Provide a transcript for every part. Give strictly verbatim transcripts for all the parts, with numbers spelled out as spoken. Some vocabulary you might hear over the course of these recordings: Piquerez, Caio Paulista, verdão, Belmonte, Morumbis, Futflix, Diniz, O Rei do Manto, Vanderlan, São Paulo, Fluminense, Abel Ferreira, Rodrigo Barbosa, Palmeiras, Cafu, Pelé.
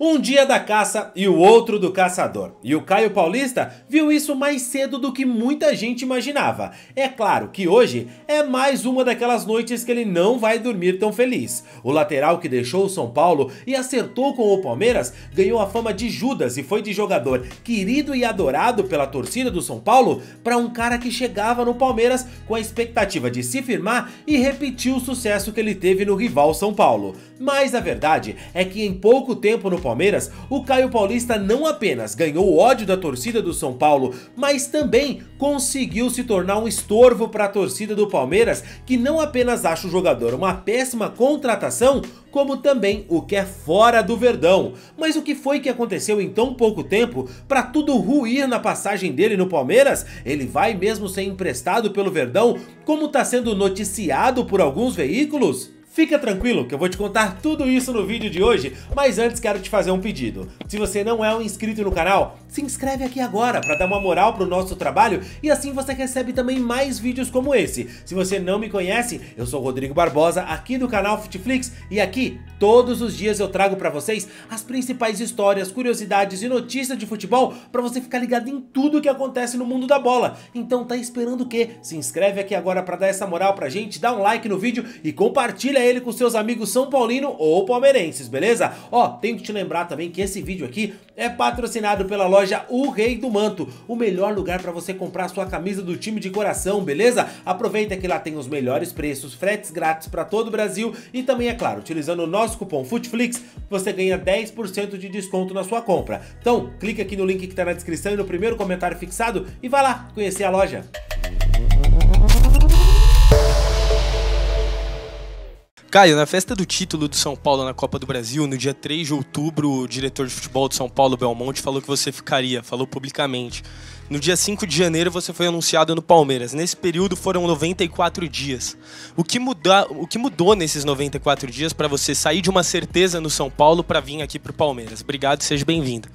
Um dia da caça e o outro do caçador. E o Caio Paulista viu isso mais cedo do que muita gente imaginava. É claro que hoje é mais uma daquelas noites que ele não vai dormir tão feliz. O lateral que deixou o São Paulo e acertou com o Palmeiras ganhou a fama de Judas e foi de jogador querido e adorado pela torcida do São Paulo para um cara que chegava no Palmeiras com a expectativa de se firmar e repetir o sucesso que ele teve no rival São Paulo. Mas a verdade é que em pouco tempo no Palmeiras, o Caio Paulista não apenas ganhou o ódio da torcida do São Paulo, mas também conseguiu se tornar um estorvo para a torcida do Palmeiras, que não apenas acha o jogador uma péssima contratação, como também o que é fora do Verdão. Mas o que foi que aconteceu em tão pouco tempo para tudo ruir na passagem dele no Palmeiras? Ele vai mesmo ser emprestado pelo Verdão, como está sendo noticiado por alguns veículos? Fica tranquilo que eu vou te contar tudo isso no vídeo de hoje, mas antes quero te fazer um pedido. Se você não é um inscrito no canal, se inscreve aqui agora para dar uma moral pro nosso trabalho e assim você recebe também mais vídeos como esse. Se você não me conhece, eu sou o Rodrigo Barbosa, aqui do canal Futflix, e aqui todos os dias eu trago para vocês as principais histórias, curiosidades e notícias de futebol para você ficar ligado em tudo que acontece no mundo da bola. Então tá esperando o quê? Se inscreve aqui agora para dar essa moral pra gente, dá um like no vídeo e compartilha aí ele com seus amigos São Paulino ou palmeirenses, beleza? Ó, tenho que te lembrar também que esse vídeo aqui é patrocinado pela loja O Rei do Manto, o melhor lugar para você comprar sua camisa do time de coração, beleza? Aproveita que lá tem os melhores preços, fretes grátis para todo o Brasil e também, é claro, utilizando o nosso cupom FUTFLIX, você ganha dez por cento de desconto na sua compra. Então, clica aqui no link que tá na descrição e no primeiro comentário fixado e vai lá conhecer a loja. Caio, na festa do título do São Paulo na Copa do Brasil, no dia três de outubro, o diretor de futebol do São Paulo, Belmonte, falou que você ficaria, falou publicamente. No dia cinco de janeiro, você foi anunciado no Palmeiras. Nesse período, foram noventa e quatro dias. O que, muda, o que mudou nesses noventa e quatro dias para você sair de uma certeza no São Paulo para vir aqui para o Palmeiras? Obrigado e seja bem-vindo.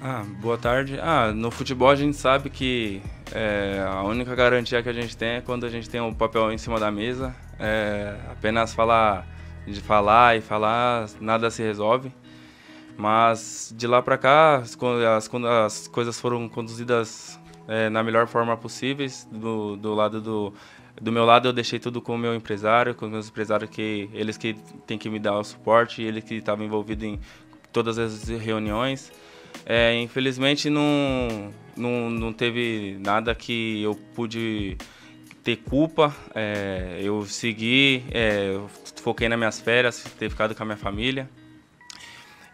Ah, boa tarde. Ah, no futebol a gente sabe que é, a única garantia que a gente tem é quando a gente tem um papel em cima da mesa. É, apenas falar de falar e falar, nada se resolve. Mas de lá para cá, as, as, as coisas foram conduzidas é, na melhor forma possível. Do, do, lado do, do meu lado, eu deixei tudo com o meu empresário, com os meus empresários, que eles que têm que me dar o suporte, ele que estava envolvido em todas as reuniões. É, infelizmente, não, não, não teve nada que eu pude ter culpa. É, eu segui, é, eu foquei nas minhas férias, ter ficado com a minha família.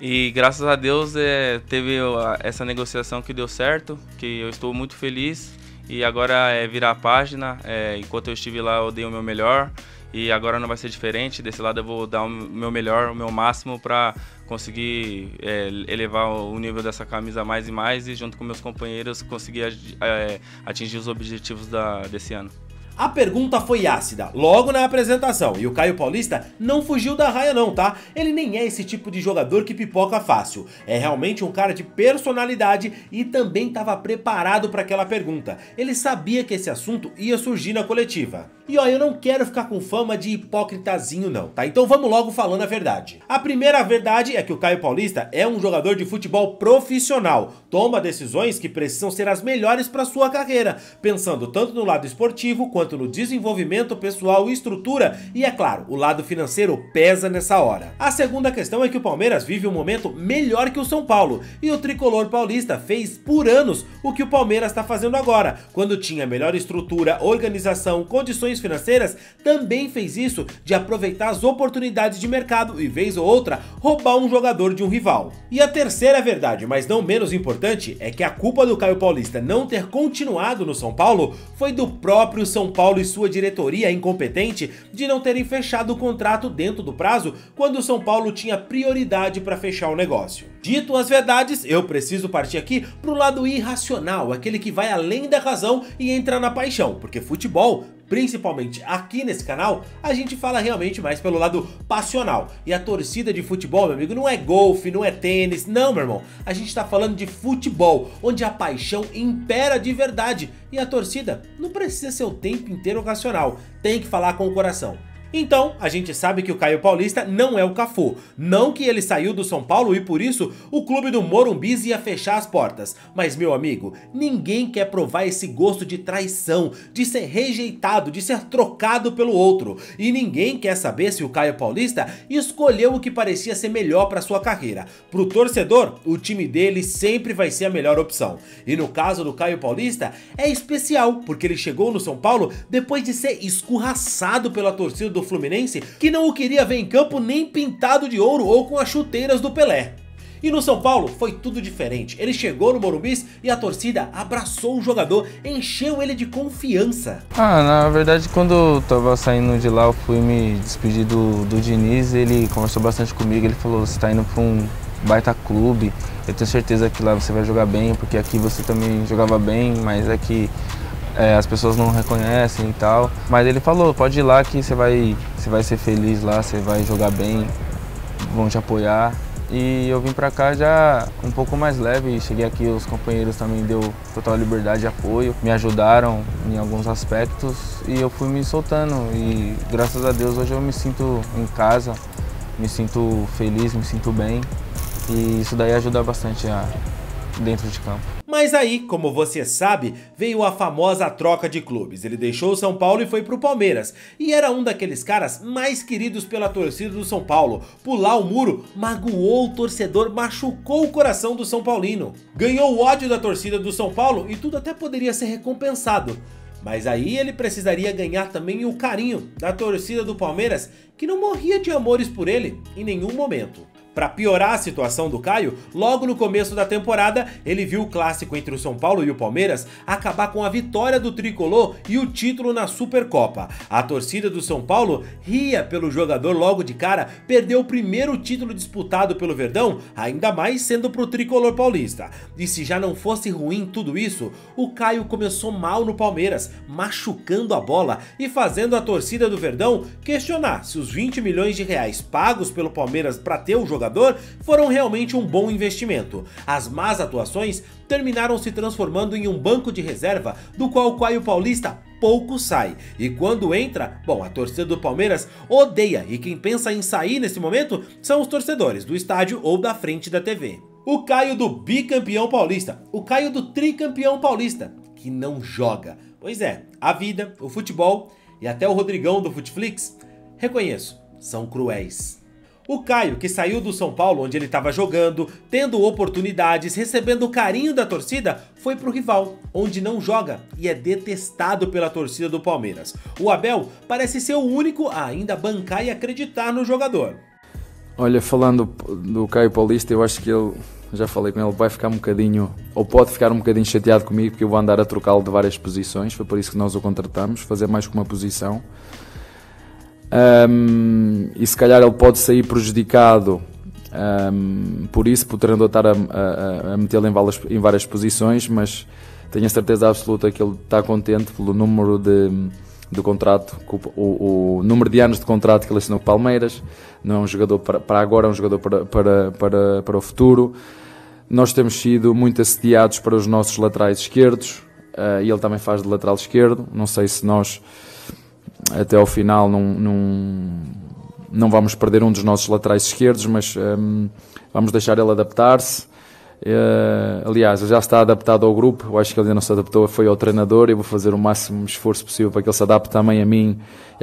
E graças a Deus é, teve essa negociação que deu certo, que eu estou muito feliz. E agora é virar a página. É, enquanto eu estive lá, eu dei o meu melhor. E agora não vai ser diferente. Desse lado eu vou dar o meu melhor, o meu máximo para conseguir é, elevar o nível dessa camisa mais e mais e junto com meus companheiros conseguir é, atingir os objetivos da, desse ano. A pergunta foi ácida, logo na apresentação, e o Caio Paulista não fugiu da raia não, tá? Ele nem é esse tipo de jogador que pipoca fácil, é realmente um cara de personalidade e também estava preparado para aquela pergunta. Ele sabia que esse assunto ia surgir na coletiva. E ó, eu não quero ficar com fama de hipocritazinho não, tá? Então vamos logo falando a verdade. A primeira verdade é que o Caio Paulista é um jogador de futebol profissional, toma decisões que precisam ser as melhores para sua carreira, pensando tanto no lado esportivo quanto no desenvolvimento pessoal e estrutura, e é claro, o lado financeiro pesa nessa hora. A segunda questão é que o Palmeiras vive um momento melhor que o São Paulo, e o tricolor paulista fez por anos o que o Palmeiras está fazendo agora, quando tinha melhor estrutura, organização, condições financeiras, também fez isso de aproveitar as oportunidades de mercado e vez ou outra roubar um jogador de um rival. E a terceira verdade, mas não menos importante, é que a culpa do Caio Paulista não ter continuado no São Paulo foi do próprio São Paulo Paulo e sua diretoria incompetente de não terem fechado o contrato dentro do prazo quando o São Paulo tinha prioridade para fechar o negócio. Dito as verdades, eu preciso partir aqui pro lado irracional, aquele que vai além da razão e entra na paixão, porque futebol, principalmente aqui nesse canal, a gente fala realmente mais pelo lado passional. E a torcida de futebol, meu amigo, não é golfe, não é tênis, não, meu irmão. A gente tá falando de futebol, onde a paixão impera de verdade. E a torcida não precisa ser o tempo inteiro racional, tem que falar com o coração. Então, a gente sabe que o Caio Paulista não é o Cafu, não que ele saiu do São Paulo e por isso o clube do Morumbis ia fechar as portas. Mas, meu amigo, ninguém quer provar esse gosto de traição, de ser rejeitado, de ser trocado pelo outro. E ninguém quer saber se o Caio Paulista escolheu o que parecia ser melhor para sua carreira. Pro torcedor, o time dele sempre vai ser a melhor opção. E no caso do Caio Paulista, é especial, porque ele chegou no São Paulo depois de ser escorraçado pela torcida do do Fluminense, que não o queria ver em campo nem pintado de ouro ou com as chuteiras do Pelé. E no São Paulo foi tudo diferente. Ele chegou no Morumbis e a torcida abraçou o jogador, encheu ele de confiança. Ah, na verdade, quando eu tava saindo de lá, eu fui me despedir do, do Diniz. Ele conversou bastante comigo, ele falou: você tá indo pra um baita clube, eu tenho certeza que lá você vai jogar bem, porque aqui você também jogava bem, mas aqui É, as pessoas não reconhecem e tal. Mas ele falou: pode ir lá que você vai, você vai ser feliz lá, você vai jogar bem, vão te apoiar. E eu vim pra cá já um pouco mais leve. Cheguei aqui, os companheiros também deu total liberdade e apoio, me ajudaram em alguns aspectos e eu fui me soltando. E graças a Deus hoje eu me sinto em casa, me sinto feliz, me sinto bem. E isso daí ajuda bastante a, dentro de campo. Mas aí, como você sabe, veio a famosa troca de clubes. Ele deixou o São Paulo e foi pro Palmeiras. E era um daqueles caras mais queridos pela torcida do São Paulo. Pular o muro magoou o torcedor, machucou o coração do São Paulino. Ganhou o ódio da torcida do São Paulo e tudo até poderia ser recompensado. Mas aí ele precisaria ganhar também o carinho da torcida do Palmeiras, que não morria de amores por ele em nenhum momento. Para piorar a situação do Caio, logo no começo da temporada, ele viu o clássico entre o São Paulo e o Palmeiras acabar com a vitória do Tricolor e o título na Supercopa. A torcida do São Paulo ria pelo jogador logo de cara, perdeu o primeiro título disputado pelo Verdão, ainda mais sendo para o Tricolor paulista. E se já não fosse ruim tudo isso, o Caio começou mal no Palmeiras, machucando a bola e fazendo a torcida do Verdão questionar se os vinte milhões de reais pagos pelo Palmeiras para ter o jogador foram realmente um bom investimento. As más atuações terminaram se transformando em um banco de reserva do qual o Caio Paulista pouco sai. E quando entra, bom, a torcida do Palmeiras odeia, e quem pensa em sair nesse momento são os torcedores do estádio ou da frente da T V. O Caio do bicampeão paulista, o Caio do tricampeão paulista, que não joga. Pois é, a vida, o futebol e até o Rodrigão do Futflix, reconheço, são cruéis. O Caio, que saiu do São Paulo, onde ele estava jogando, tendo oportunidades, recebendo o carinho da torcida, foi pro rival, onde não joga e é detestado pela torcida do Palmeiras. O Abel parece ser o único a ainda bancar e acreditar no jogador. Olha, falando do Caio Paulista, eu acho que ele, já falei com ele, vai ficar um bocadinho, ou pode ficar um bocadinho chateado comigo, porque eu vou andar a trocá-lo de várias posições, foi por isso que nós o contratamos, fazer mais que uma posição. Um, e se calhar ele pode sair prejudicado um, por isso, por treinador estar a, a, a metê-lo em, em várias posições, mas tenho a certeza absoluta que ele está contente pelo número de, de contrato, o, o número de anos de contrato que ele assinou com o Palmeiras. Não é um jogador para, para agora, é um jogador para, para, para, para o futuro. Nós temos sido muito assediados para os nossos laterais esquerdos uh, e ele também faz de lateral esquerdo. Não sei se nós até ao final não, não, não vamos perder um dos nossos laterais esquerdos, mas um, vamos deixar ele adaptar-se. Uh, aliás, ele já está adaptado ao grupo, eu acho que ele ainda não se adaptou, foi ao treinador, e vou fazer o máximo esforço possível para que ele se adapte também a mim.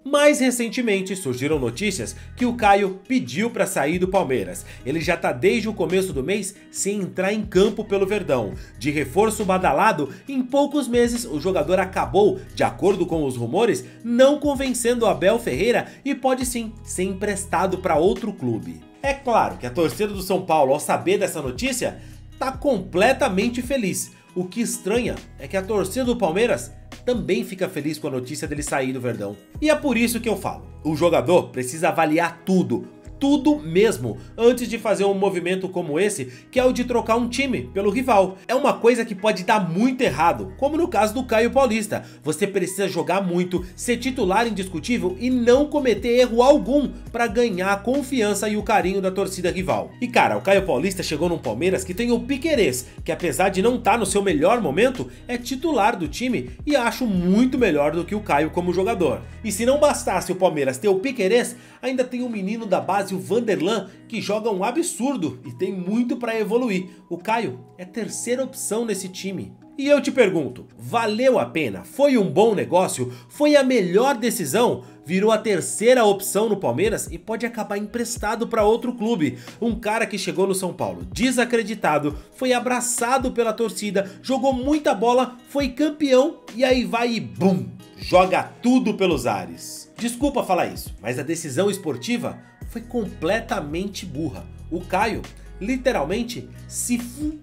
Mais recentemente surgiram notícias que o Caio pediu para sair do Palmeiras. Ele já está desde o começo do mês sem entrar em campo pelo Verdão. De reforço badalado, em poucos meses o jogador acabou, de acordo com os rumores, não convencendo Abel Ferreira e pode sim ser emprestado para outro clube. É claro que a torcida do São Paulo, ao saber dessa notícia, tá completamente feliz. O que estranha é que a torcida do Palmeiras também fica feliz com a notícia dele sair do Verdão. E é por isso que eu falo, o jogador precisa avaliar tudo, tudo mesmo antes de fazer um movimento como esse, que é o de trocar um time pelo rival. É uma coisa que pode dar muito errado, como no caso do Caio Paulista. Você precisa jogar muito, ser titular indiscutível e não cometer erro algum para ganhar a confiança e o carinho da torcida rival. E cara, o Caio Paulista chegou num Palmeiras que tem o Piquerez, que apesar de não estar no seu melhor momento, é titular do time e acho muito melhor do que o Caio como jogador. E se não bastasse o Palmeiras ter o Piquerez, ainda tem o menino da base, o Vanderlan, que joga um absurdo e tem muito para evoluir. O Caio é terceira opção nesse time. E eu te pergunto, valeu a pena? Foi um bom negócio? Foi a melhor decisão? Virou a terceira opção no Palmeiras e pode acabar emprestado para outro clube. Um cara que chegou no São Paulo desacreditado, foi abraçado pela torcida, jogou muita bola, foi campeão e aí vai e bum, joga tudo pelos ares. Desculpa falar isso, mas a decisão esportiva foi completamente burra. O Caio literalmente se fu...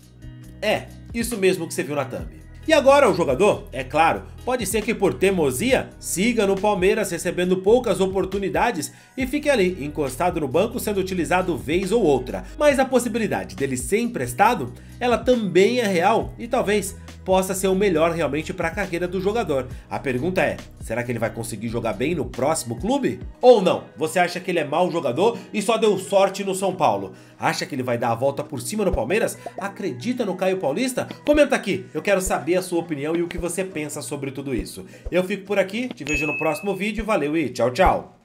É, isso mesmo que você viu na thumb. E agora o jogador, é claro, pode ser que por teimosia siga no Palmeiras recebendo poucas oportunidades e fique ali encostado no banco sendo utilizado vez ou outra. Mas a possibilidade dele ser emprestado, ela também é real e talvez possa ser o melhor realmente para a carreira do jogador. A pergunta é, será que ele vai conseguir jogar bem no próximo clube? Ou não? Você acha que ele é mau jogador e só deu sorte no São Paulo? Acha que ele vai dar a volta por cima no Palmeiras? Acredita no Caio Paulista? Comenta aqui, eu quero saber a sua opinião e o que você pensa sobre tudo isso. Eu fico por aqui, te vejo no próximo vídeo, valeu e tchau, tchau!